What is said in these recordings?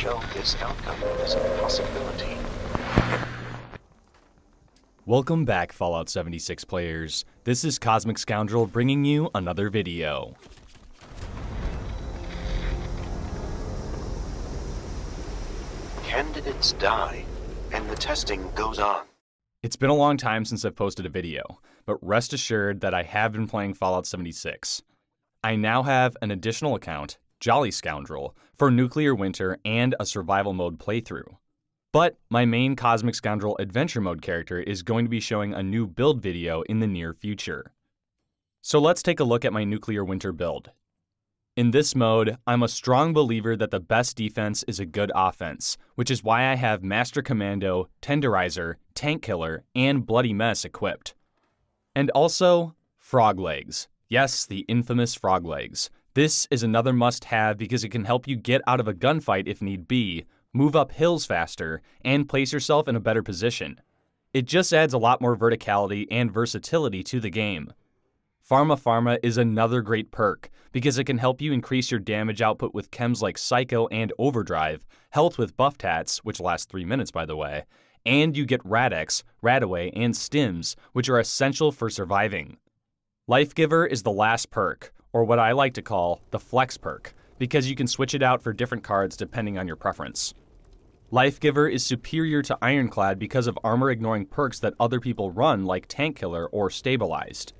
show this outcome as a possibility. Welcome back, Fallout 76 players. This is Cosmic Scoundrel bringing you another video. Candidates die, and the testing goes on. It's been a long time since I've posted a video, but rest assured that I have been playing Fallout 76. I now have an additional account, Jolly Scoundrel, for Nuclear Winter and a Survival Mode playthrough. But my main Cosmic Scoundrel Adventure Mode character is going to be showing a new build video in the near future. So let's take a look at my Nuclear Winter build. In this mode, I'm a strong believer that the best defense is a good offense, which is why I have Master Commando, Tenderizer, Tank Killer, and Bloody Mess equipped. And also, Frog Legs. Yes, the infamous Frog Legs. This is another must-have because it can help you get out of a gunfight if need be, move up hills faster, and place yourself in a better position. It just adds a lot more verticality and versatility to the game. Pharma is another great perk because it can help you increase your damage output with chems like Psycho and Overdrive, health with buffed hats, which lasts 3 minutes by the way, and you get Radex, Radaway, and Stims, which are essential for surviving. Lifegiver is the last perk, or what I like to call the flex perk, because you can switch it out for different cards depending on your preference. Lifegiver is superior to Ironclad because of armor-ignoring perks that other people run like Tank Killer or Stabilized.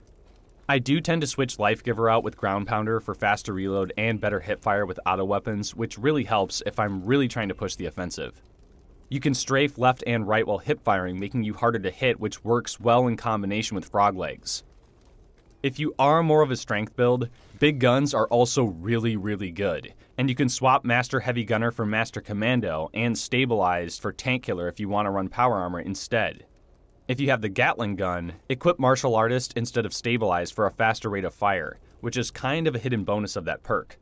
I do tend to switch Lifegiver out with Ground Pounder for faster reload and better hipfire with auto weapons, which really helps if I'm really trying to push the offensive. You can strafe left and right while hipfiring, making you harder to hit, which works well in combination with Frog Legs. If you are more of a strength build, big guns are also really good, and you can swap Master Heavy Gunner for Master Commando and Stabilized for Tank Killer if you want to run power armor instead. If you have the Gatling Gun, equip Martial Artist instead of Stabilized for a faster rate of fire, which is kind of a hidden bonus of that perk.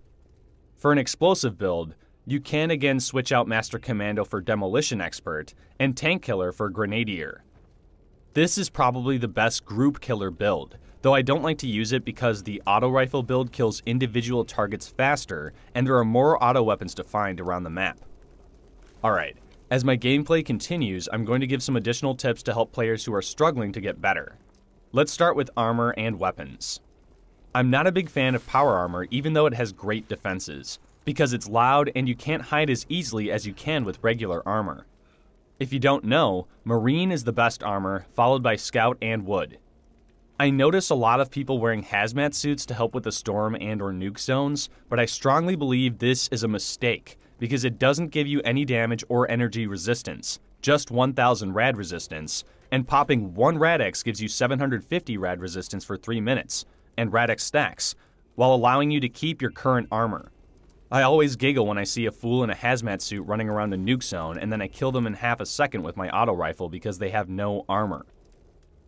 For an explosive build, you can again switch out Master Commando for Demolition Expert and Tank Killer for Grenadier. This is probably the best group killer build, though I don't like to use it because the auto rifle build kills individual targets faster and there are more auto weapons to find around the map. Alright, as my gameplay continues, I'm going to give some additional tips to help players who are struggling to get better. Let's start with armor and weapons. I'm not a big fan of power armor even though it has great defenses, because it's loud and you can't hide as easily as you can with regular armor. If you don't know, Marine is the best armor, followed by Scout and Wood. I notice a lot of people wearing hazmat suits to help with the storm and or nuke zones, but I strongly believe this is a mistake, because it doesn't give you any damage or energy resistance, just 1000 rad resistance, and popping one Radex gives you 750 rad resistance for 3 minutes, and Radex stacks, while allowing you to keep your current armor. I always giggle when I see a fool in a hazmat suit running around a nuke zone and then I kill them in half a second with my auto rifle because they have no armor.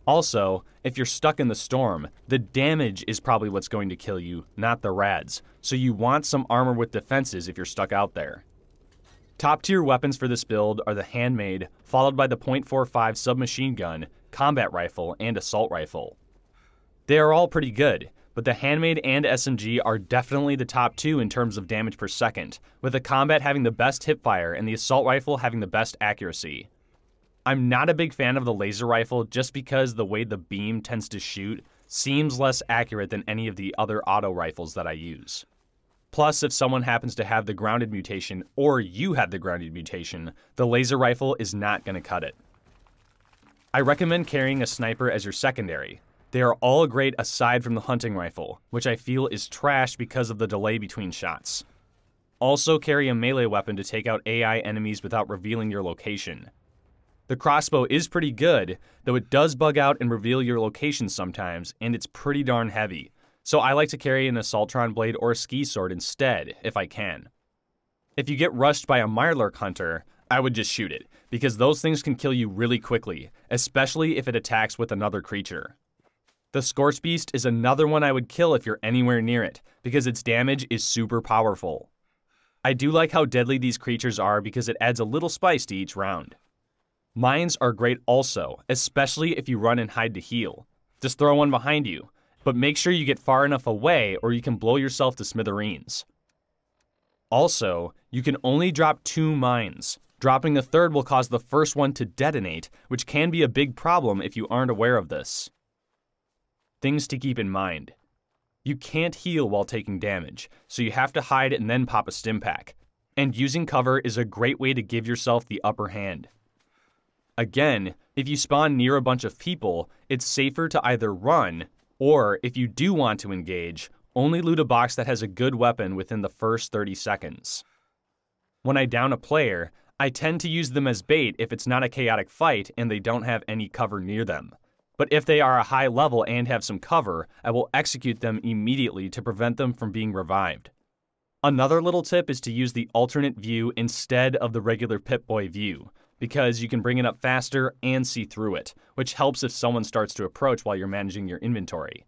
Also, if you're stuck in the storm, the damage is probably what's going to kill you, not the rads, so you want some armor with defenses if you're stuck out there. Top tier weapons for this build are the Handmade, followed by the .45 submachine gun, combat rifle, and assault rifle. They are all pretty good, but the Handmade and SMG are definitely the top two in terms of damage per second, with the combat having the best hipfire and the assault rifle having the best accuracy. I'm not a big fan of the laser rifle just because the way the beam tends to shoot seems less accurate than any of the other auto rifles that I use. Plus, if someone happens to have the grounded mutation or you have the grounded mutation, the laser rifle is not going to cut it. I recommend carrying a sniper as your secondary. They are all great aside from the hunting rifle, which I feel is trash because of the delay between shots. Also carry a melee weapon to take out AI enemies without revealing your location. The crossbow is pretty good, though it does bug out and reveal your location sometimes, and it's pretty darn heavy, so I like to carry an assaultron blade or a ski sword instead, if I can. If you get rushed by a Mirelurk hunter, I would just shoot it, because those things can kill you really quickly, especially if it attacks with another creature. The Scorch Beast is another one I would kill if you're anywhere near it, because its damage is super powerful. I do like how deadly these creatures are because it adds a little spice to each round. Mines are great also, especially if you run and hide to heal. Just throw one behind you, but make sure you get far enough away or you can blow yourself to smithereens. Also, you can only drop 2 mines. Dropping the third will cause the first one to detonate, which can be a big problem if you aren't aware of this. Things to keep in mind. You can't heal while taking damage, so you have to hide and then pop a stim pack. And using cover is a great way to give yourself the upper hand. Again, if you spawn near a bunch of people, it's safer to either run, or if you do want to engage, only loot a box that has a good weapon within the first 30 seconds. When I down a player, I tend to use them as bait if it's not a chaotic fight and they don't have any cover near them. But if they are a high level and have some cover, I will execute them immediately to prevent them from being revived. Another little tip is to use the alternate view instead of the regular Pip-Boy view, because you can bring it up faster and see through it, which helps if someone starts to approach while you're managing your inventory.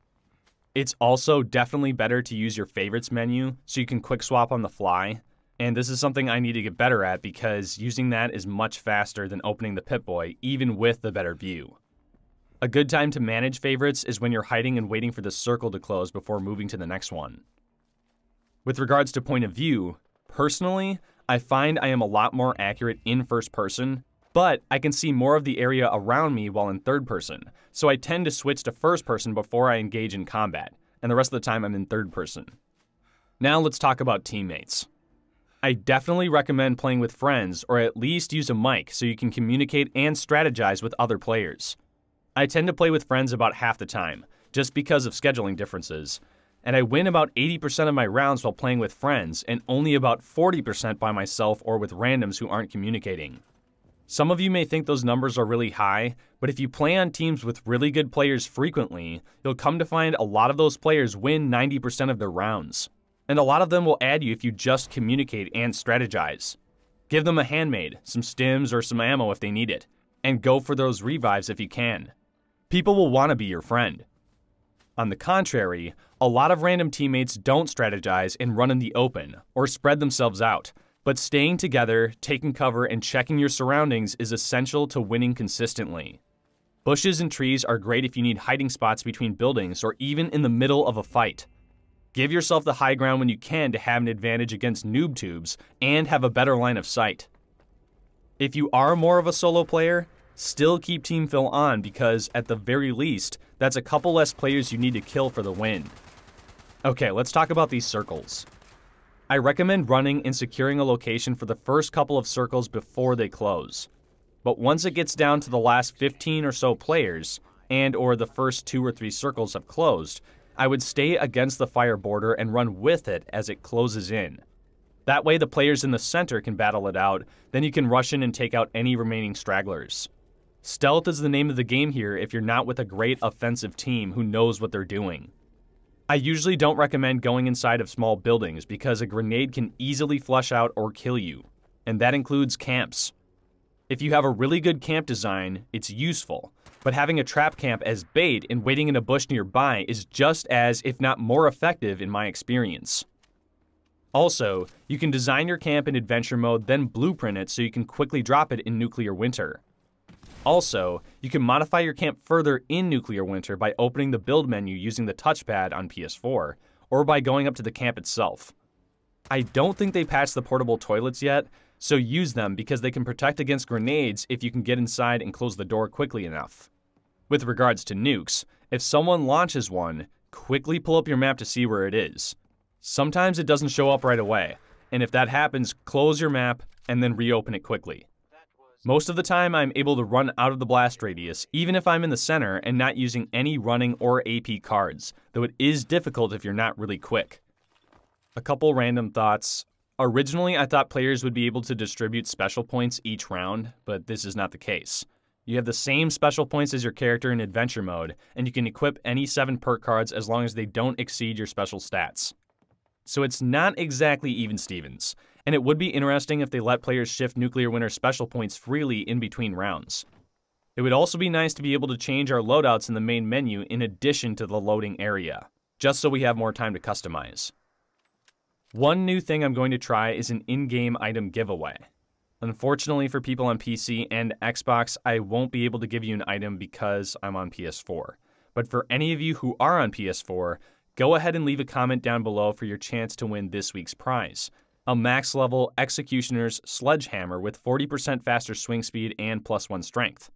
It's also definitely better to use your favorites menu so you can quick swap on the fly. And this is something I need to get better at because using that is much faster than opening the Pip-Boy, even with the better view. A good time to manage favorites is when you're hiding and waiting for the circle to close before moving to the next one. With regards to point of view, personally, I find I am a lot more accurate in first person, but I can see more of the area around me while in third person, so I tend to switch to first person before I engage in combat, and the rest of the time I'm in third person. Now let's talk about teammates. I definitely recommend playing with friends, or at least use a mic so you can communicate and strategize with other players. I tend to play with friends about half the time, just because of scheduling differences, and I win about 80% of my rounds while playing with friends, and only about 40% by myself or with randoms who aren't communicating. Some of you may think those numbers are really high, but if you play on teams with really good players frequently, you'll come to find a lot of those players win 90% of their rounds. And a lot of them will add you if you just communicate and strategize. Give them a handmade, some stims or some ammo if they need it, and go for those revives if you can. People will want to be your friend. On the contrary, a lot of random teammates don't strategize and run in the open, or spread themselves out, but staying together, taking cover, and checking your surroundings is essential to winning consistently. Bushes and trees are great if you need hiding spots between buildings or even in the middle of a fight. Give yourself the high ground when you can to have an advantage against noob tubes and have a better line of sight. If you are more of a solo player, still keep team fill on because, at the very least, that's a couple less players you need to kill for the win. Okay, let's talk about these circles. I recommend running and securing a location for the first couple of circles before they close. But once it gets down to the last 15 or so players, and/or the first 2 or 3 circles have closed, I would stay against the fire border and run with it as it closes in. That way the players in the center can battle it out, then you can rush in and take out any remaining stragglers. Stealth is the name of the game here if you're not with a great offensive team who knows what they're doing. I usually don't recommend going inside of small buildings because a grenade can easily flush out or kill you, and that includes camps. If you have a really good camp design, it's useful. But having a trap camp as bait and waiting in a bush nearby is just as, if not more effective in my experience. Also, you can design your camp in Adventure Mode, then blueprint it so you can quickly drop it in Nuclear Winter. Also, you can modify your camp further in Nuclear Winter by opening the build menu using the touchpad on PS4, or by going up to the camp itself. I don't think they patched the portable toilets yet, so use them because they can protect against grenades if you can get inside and close the door quickly enough. With regards to nukes, if someone launches one, quickly pull up your map to see where it is. Sometimes it doesn't show up right away, and if that happens, close your map and then reopen it quickly. Most of the time I'm able to run out of the blast radius, even if I'm in the center and not using any running or AP cards, though it is difficult if you're not really quick. A couple random thoughts. Originally I thought players would be able to distribute special points each round, but this is not the case. You have the same special points as your character in Adventure Mode, and you can equip any 7 perk cards as long as they don't exceed your special stats. So it's not exactly even Stevens, and it would be interesting if they let players shift Nuclear Winter special points freely in between rounds. It would also be nice to be able to change our loadouts in the main menu in addition to the loading area, just so we have more time to customize. One new thing I'm going to try is an in-game item giveaway. Unfortunately for people on PC and Xbox, I won't be able to give you an item because I'm on PS4. But for any of you who are on PS4, go ahead and leave a comment down below for your chance to win this week's prize. a max level Executioner's Sledgehammer with 40% faster swing speed and +1 strength.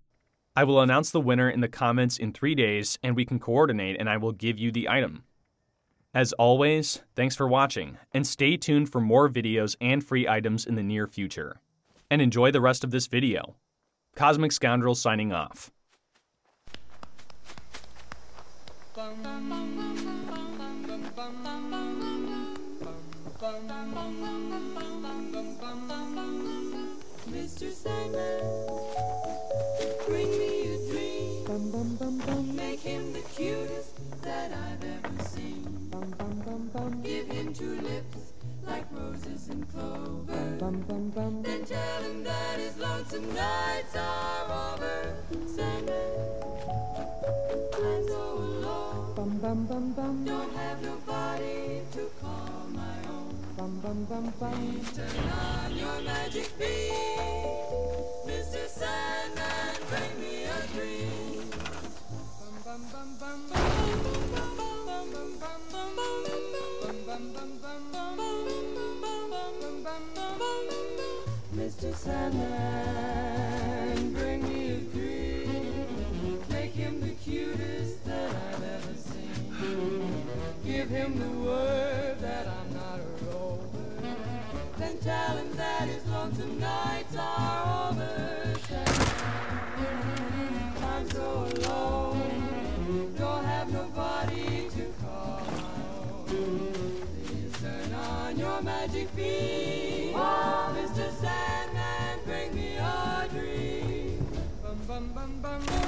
I will announce the winner in the comments in 3 days, and we can coordinate and I will give you the item. As always, thanks for watching, and stay tuned for more videos and free items in the near future. And enjoy the rest of this video. Cosmic Scoundrel signing off. Mr. Sandman, bring me a dream. Make him the cutest that I've ever seen. Give him two lips like roses and clover. Then tell him that his lonesome nights are over. Sandman, I'm so alone. Don't have nobody to call my own. Please turn on your magic beam, Mr. Sandman, bring me a dream. Mr. Sandman, bring me a dream. Make him the cutest that I've ever seen. Give him the word that I'm not a rover. Then tell him that his lonesome nights are over. Sandman, I'm so alone. Don't have nobody to call my own. Please turn on your magic beam. Mr. Sandman, bring me a dream. Bum, bum, bum, bum, bum.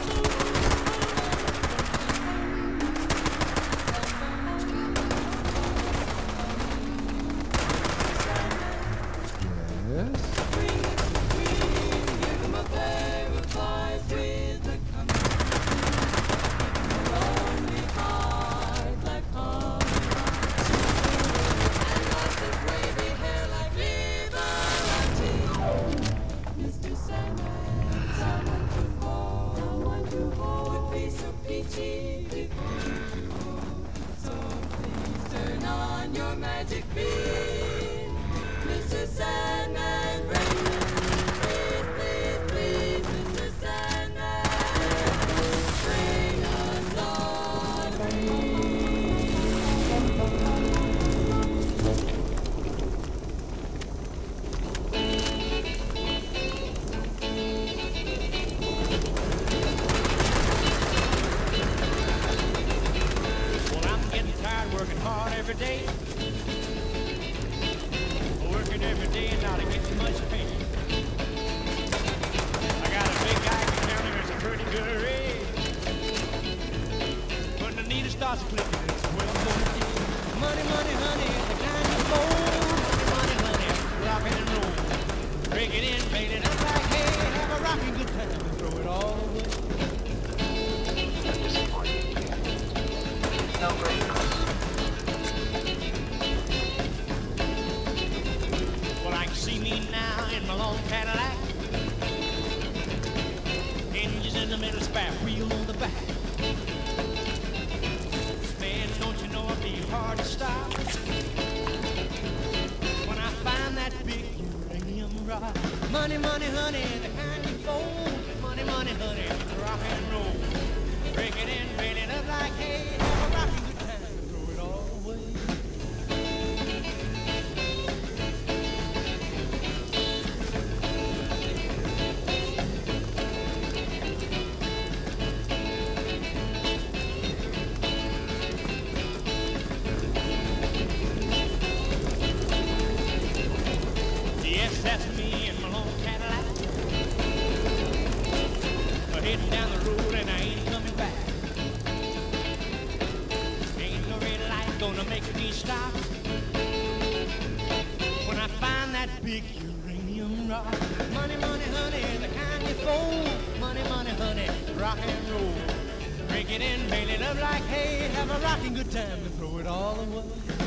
Rock and roll, break it in, bail it up like hay, have a rocking good time and throw it all away.